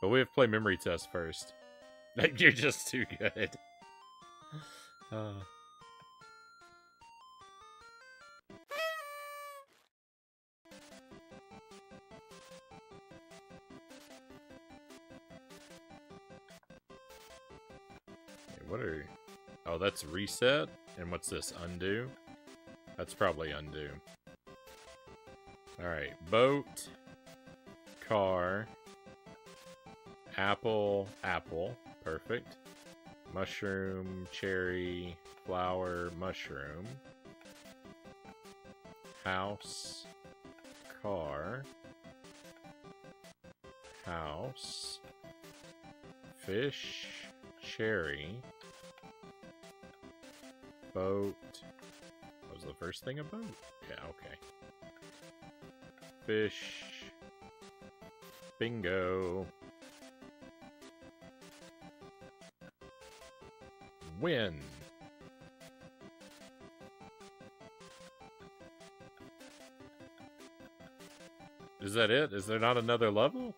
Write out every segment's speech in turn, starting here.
But we have to play Memory Test first. You're just too good. What are... Oh, that's reset? And what's this? Undo? That's probably undo. Alright. Boat. Car. Apple. Apple. Perfect. Mushroom. Cherry. Flower. Mushroom. House. Car. House. Fish. Cherry. Boat. What was the first thing a boat? Yeah, okay. Fish. Bingo. Win. Is that it? Is there not another level?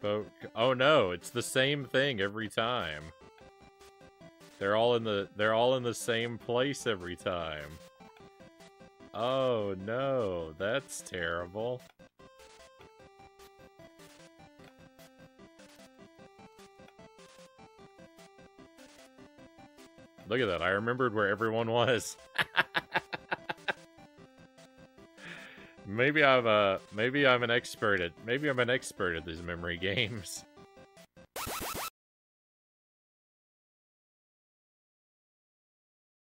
Boat. Oh no, it's the same thing every time. They're all in the same place every time. Oh no, that's terrible. Look at that, I remembered where everyone was. Maybe I'm an expert at these memory games.